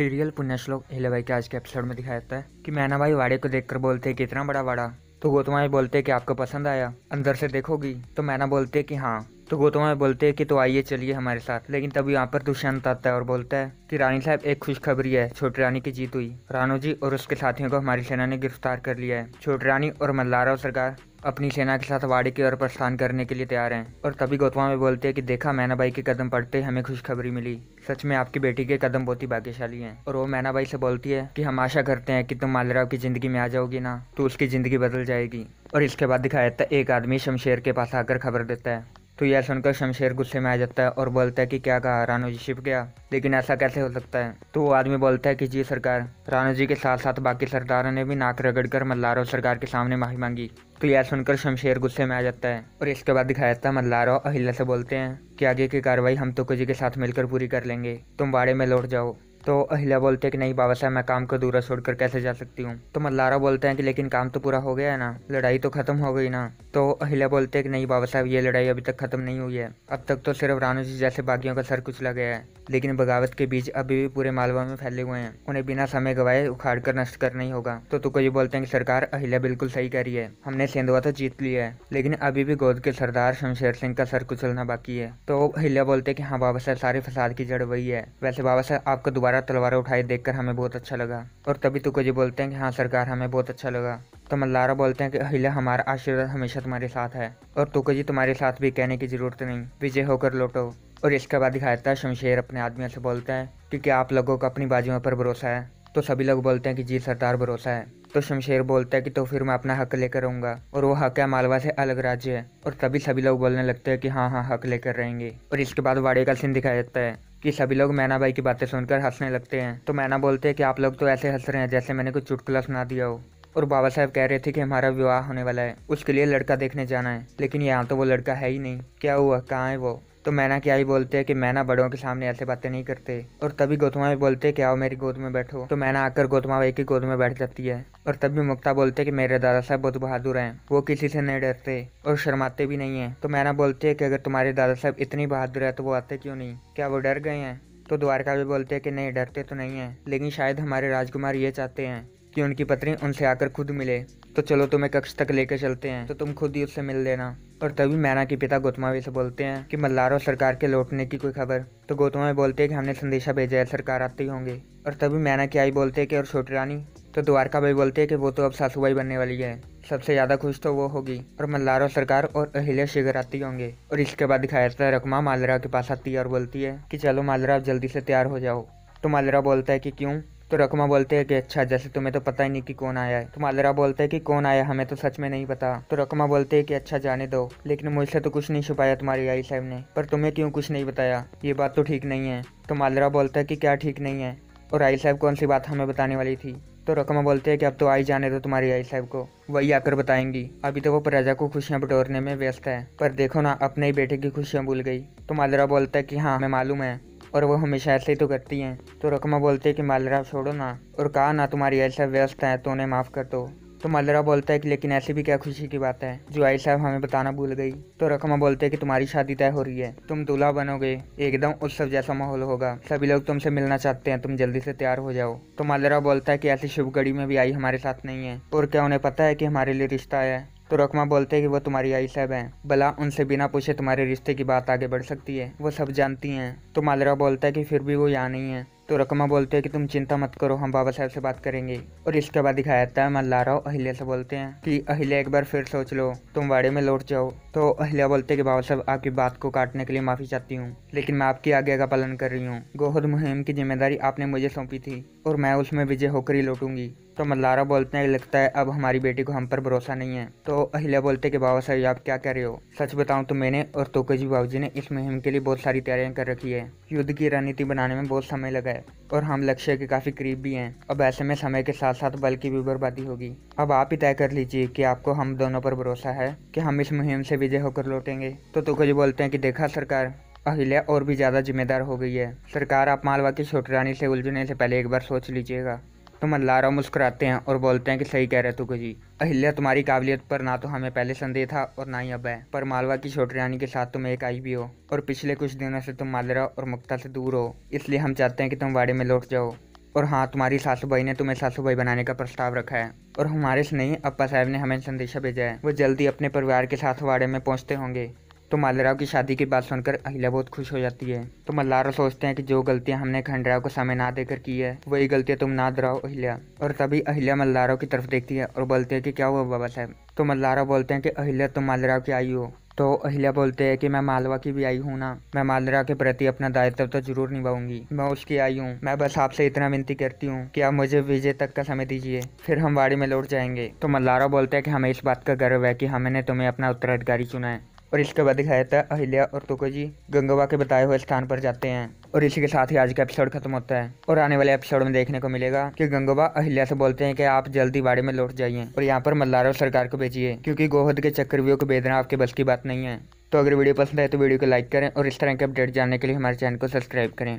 Serial पुण्यश्लोक अहिल्याबाई के आज के एपिसोड में दिखाया जाता है कि मैना भाई वाड़े को देखकर बोलते हैं कि इतना बड़ा वाड़ा। तो गौतम भाई बोलते हैं कि आपको पसंद आया, अंदर से देखोगी? तो मैना बोलते हैं कि हाँ। तो गौतम भाई बोलते हैं कि तो आइए चलिए हमारे साथ। लेकिन तभी यहाँ पर दुष्यंत आता है और बोलता है कि रानी साहब एक खुशखबरी है, छोटी रानी की जीत हुई। रानो जी और उसके साथियों को हमारी सेना ने गिरफ्तार कर लिया है। छोटी रानी और मल्हारा सरकार अपनी सेना के साथ वाड़ी की ओर प्रस्थान करने के लिए तैयार हैं। और तभी गौतम भाई बोलते हैं कि देखा मैना भाई के कदम पड़ते ही हमें खुशखबरी मिली, सच में आपकी बेटी के कदम बहुत ही भाग्यशाली हैं। और वो मैना भाई से बोलती है कि हम आशा करते हैं कि तुम मालराव की जिंदगी में आ जाओगी ना, तो उसकी जिंदगी बदल जाएगी। और इसके बाद दिखाया जाता है एक आदमी शमशेर के पास आकर खबर देता है। तो यह सुनकर शमशेर गुस्से में आ जाता है और बोलता है कि क्या कहा, रानो जी छिप गया? लेकिन ऐसा कैसे हो सकता है? तो वो आदमी बोलता है कि जी सरकार, रानो जी के साथ साथ बाकी सरदारों ने भी नाक रगड़कर मल्हारो सरकार के सामने माफी मांगी। तो यह सुनकर शमशेर गुस्से में आ जाता है। और इसके बाद दिखाया जाता है मल्हारो अहिल्या से बोलते हैं कि आगे की कार्रवाई हम तुकोजी के साथ मिलकर पूरी कर लेंगे, तुम वाड़े में लौट जाओ। तो अहिल्या बोलते हैं कि नहीं बाबा साहब, मैं काम को दूर छोड़कर कैसे जा सकती हूँ। तो मल्हारा बोलते हैं कि लेकिन काम तो पूरा हो गया है ना, लड़ाई तो खत्म हो गई ना। तो अहिल्या बोलते हैं कि नहीं बाबा साहब, ये लड़ाई अभी तक खत्म नहीं हुई है, अब तक तो सिर्फ रानो जी जैसे बागियों का सर कुचला गया है, लेकिन बगावत के बीच अभी भी पूरे मालवा में फैले हुए हैं, उन्हें बिना समय गवाए उखाड़ कर नष्ट करना ही होगा। तो तुकोजी बोलते हैं कि सरकार अहिल्या बिल्कुल सही कह रही है, हमने सेंधवा तो जीत लिया है, लेकिन अभी भी गोद के सरदार शमशेर सिंह का सर कुचलना बाकी है। तो अहिल्या बोलते हैं कि हाँ बाबा साहब, सारे फसाद की जड़ वही है। वैसे बाबा साहब आपको दोबारा तलवार उठाए देखकर हमें बहुत अच्छा लगा। और तभी तुकोजी बोलते हैं कि हाँ सरकार, हमें बहुत अच्छा लगा। तो मल्हारा बोलते हैं कि अहिल्या, हमारा आशीर्वाद हमेशा तुम्हारे साथ है, और तुकोजी तुम्हारे साथ भी कहने की जरूरत नहीं, विजय होकर लौटो। और इसके बाद दिखाया जाता है शमशेर अपने आदमियों से बोलता है कि क्या आप लोगों को अपनी बाजुओं पर भरोसा है? तो सभी लोग बोलते हैं कि जी सरदार भरोसा है। तो शमशेर बोलता है कि तो फिर मैं अपना हक लेकर रहूंगा, और वो हक है मालवा से अलग राज्य है। और तभी सभी लोग बोलने लगते हैं कि हाँ हाँ हक लेकर रहेंगे। और इसके बाद वाड़े का सीन दिखाया जाता है कि सभी लोग मैना भाई की बातें सुनकर हंसने लगते हैं। तो मैना बोलते हैं कि आप लोग तो ऐसे हंस रहे हैं जैसे मैंने कुछ चुटकुला सुना दिया हो। और बाबा साहब कह रहे थे कि हमारा विवाह होने वाला है, उसके लिए लड़का देखने जाना है, लेकिन यहाँ तो वो लड़का है ही नहीं, क्या हुआ, कहाँ है वो? तो मैना क्या ही बोलते हैं कि मैना बड़ों के सामने ऐसे बातें नहीं करते। और तभी गौतम भाई बोलते हैं कि आओ मेरी गोद में बैठो। तो मैना आकर गौतम भाई की गोद में बैठ जाती है। और तभी मुक्ता बोलते हैं कि मेरे दादा साहब बहुत बहादुर हैं, वो किसी से नहीं डरते और शर्माते भी नहीं हैं। तो मैना बोलते हैं कि अगर तुम्हारे दादा साहब इतनी बहादुर है तो वो आते क्यों नहीं, क्या वो डर गए हैं? तो द्वारका भी बोलते हैं कि नहीं डरते तो नहीं है, लेकिन शायद हमारे राजकुमार ये चाहते हैं कि उनकी पत्नी उनसे आकर खुद मिले। तो चलो तुम्हें कक्ष तक लेकर चलते हैं, तो तुम खुद ही उससे मिल लेना। और तभी मैना के पिता गौतमावी से बोलते हैं कि मल्हारो सरकार के लौटने की कोई खबर? तो गौतमावी बोलते हैं कि हमने संदेशा भेजा है, सरकार आते ही होंगे। और तभी मैना की आई बोलते हैं कि और छोटी रानी? तो द्वारका भाई बोलते हैं कि वो तो अब सासूबाई बनने वाली है, सबसे ज़्यादा खुश तो वो होगी, और मल्हारो सरकार और अहिल्या शीघ्र आती होंगे। और इसके बाद दिखाया जाता है रकमा मालरा के पास आती है और बोलती है कि चलो मालरा आप जल्दी से तैयार हो जाओ। तो मालरा बोलता है कि क्यों? तो रकमा बोलते हैं कि अच्छा, जैसे तुम्हें तो पता ही नहीं कि कौन आया है। तो मालरा बोलते हैं कि कौन आया हमें तो सच में नहीं पता। तो रकमा बोलते हैं कि अच्छा जाने दो, लेकिन मुझसे तो कुछ नहीं छुपाया तुम्हारी आई साहब ने, पर तुम्हें क्यों कुछ नहीं बताया, ये बात तो ठीक नहीं है। तो मालरा बोलता है कि क्या ठीक नहीं है, और आई साहब कौन सी बात हमें बताने वाली थी? तो रकमा बोलते हैं कि अब तो आई जाने दो तुम्हारी आई साहब को, वही आकर बताएंगी, अभी तो वो प्रजा को खुशियाँ बटोरने में व्यस्त है, पर देखो ना अपने ही बेटे की खुशियाँ भूल गई। तो मालरा बोलता है कि हाँ हमें मालूम है, और वो हमेशा ऐसे ही तो करती हैं। तो रकमा बोलते हैं कि मालरा छोड़ो ना, और कहा ना तुम्हारी ऐसा व्यस्त है तो उन्हें माफ़ कर दो। तो मालरा बोलता है कि लेकिन ऐसी भी क्या खुशी की बात है जो आई साहब हमें बताना भूल गई। तो रकमा बोलते हैं कि तुम्हारी शादी तय हो रही है, तुम दूल्हा बनोगे, एकदम उत्सव जैसा माहौल होगा, सभी लोग तुमसे मिलना चाहते हैं, तुम जल्दी से तैयार हो जाओ। तो मालरा बोलता है कि ऐसी शुभ घड़ी में भी आई हमारे साथ नहीं है, और क्या उन्हें पता है कि हमारे लिए रिश्ता आया है? तो रकमा बोलते हैं कि वो तुम्हारी आई साहब हैं, भला उनसे बिना पूछे तुम्हारे रिश्ते की बात आगे बढ़ सकती है, वो सब जानती हैं। तो मालरा बोलता है कि फिर भी वो यहाँ नहीं है। तो रकमा बोलते हैं कि तुम चिंता मत करो, हम बाबा साहब से बात करेंगे। और इसके बाद दिखाया जाता है मल्हारा अहिल्या से बोलते हैं कि अहिल्या एक बार फिर सोच लो, तुम वाड़े में लौट जाओ। तो अहिल्या बोलते हैं कि बाबा साहब आपकी बात को काटने के लिए माफ़ी चाहती हूँ, लेकिन मैं आपकी आज्ञा का पालन कर रही हूँ, गोहद मुहिम की जिम्मेदारी आपने मुझे सौंपी थी और मैं उसमें विजय होकर ही लौटूंगी। तो मल्हारा बोलते हैं लगता है अब हमारी बेटी को हम पर भरोसा नहीं है। तो अहिल्या बोलते हैं कि बाबा साहब आप क्या कह रहे हो, सच बताऊं तो मैंने और तुकोजी बाबूजी ने इस मुहिम के लिए बहुत सारी तैयारियां कर रखी है, युद्ध की रणनीति बनाने में बहुत समय लगा है और हम लक्ष्य के काफ़ी करीब भी हैं, अब ऐसे में समय के साथ साथ बल की भी बर्बादी होगी। अब आप ही तय कर लीजिए कि आपको हम दोनों पर भरोसा है कि हम इस मुहिम से विजय होकर लौटेंगे। तो तुकोजी बोलते हैं कि देखा सरकार, अहिल्या और भी ज़्यादा जिम्मेदार हो गई है, सरकार आप मालवा की छोटी रानी से उलझने से पहले एक बार सोच लीजिएगा। तो मल्हारा मुस्कुराते हैं और बोलते हैं कि सही कह रहे तुकोजी, अहिल्या तुम्हारी काबिलियत पर ना तो हमें पहले संदेह था और ना ही अब है, पर मालवा की छोटी रानी के साथ तुम एक आई भी हो, और पिछले कुछ दिनों से तुम मालरा और मुक्ता से दूर हो, इसलिए हम चाहते हैं कि तुम वाड़े में लौट जाओ। और हाँ, तुम्हारी सासूबाई ने तुम्हें सासूबाई बनाने का प्रस्ताव रखा है और हमारे स्नेही अप्पा साहब ने हमें संदेशा भेजा है, वो जल्दी अपने परिवार के साथ वाड़े में पहुँचते होंगे। तो मालराव की शादी की बात सुनकर अहिल्या बहुत खुश हो जाती है। तो मल्हार सोचते हैं कि जो गलतियां हमने खंडराव को समय ना देकर की है, वही गलतियां तुम ना दोहराओ अहिल्या। और तभी अहिल्या मल्हारों की तरफ देखती है और बोलती है कि क्या हुआ बाबा साहब। तो मल्हार बोलते हैं कि अहिल्या तुम मालराव की आई हो। तो अहिल्या बोलते हैं कि मैं मालवा की भी आई हूँ ना, मैं मालवा के प्रति अपना दायित्व तो जरूर निभाऊंगी, मैं उसकी आई हूँ। मैं बस आपसे इतना विनती करती हूँ कि आप मुझे विजय तक का समय दीजिए, फिर हम वाड़ी में लौट जाएंगे। तो मल्हार बोलते हैं कि हमें इस बात का गर्व है कि हमने तुम्हें अपना उत्तराधिकारी चुना है। और इसके बाद दिखाया था अहिल्या और तुकोजी गंगावा के बताए हुए स्थान पर जाते हैं। और इसी के साथ ही आज का एपिसोड खत्म होता है। और आने वाले एपिसोड में देखने को मिलेगा कि गंगावा अहिल्या से बोलते हैं कि आप जल्दी वाड़े में लौट जाइए और यहाँ पर मल्हार सरकार को भेजिए, क्योंकि गोहद के चक्रव्यूह को भेजना आपके बस की बात नहीं है। तो अगर वीडियो पसंद आए तो वीडियो को लाइक करें और इस तरह के अपडेट जानने के लिए हमारे चैनल को सब्सक्राइब करें।